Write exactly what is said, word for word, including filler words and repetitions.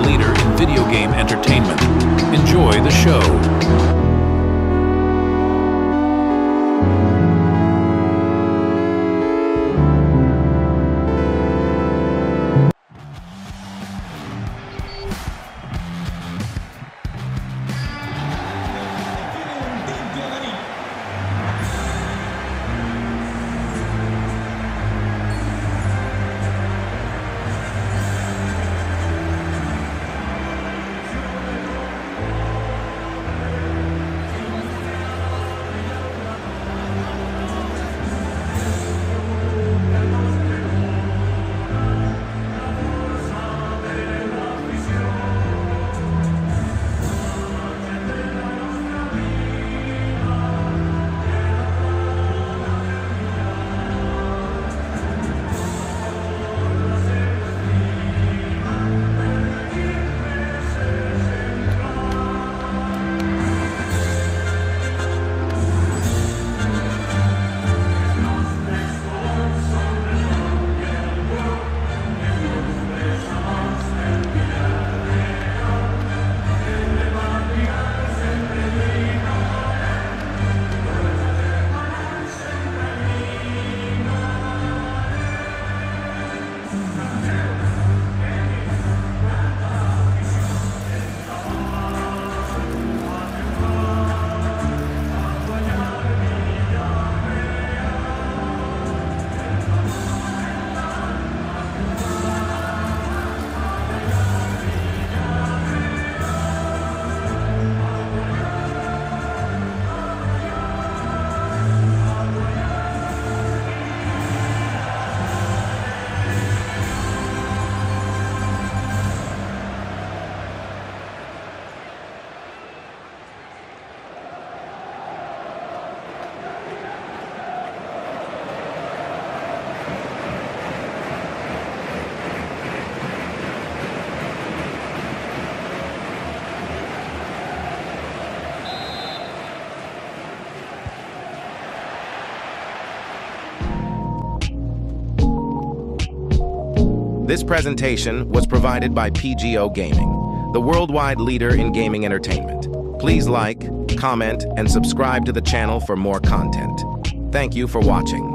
worldwide leader in video game entertainment. Enjoy the show. This presentation was provided by P G O Gaming, the worldwide leader in gaming entertainment. Please like, comment, and subscribe to the channel for more content. Thank you for watching.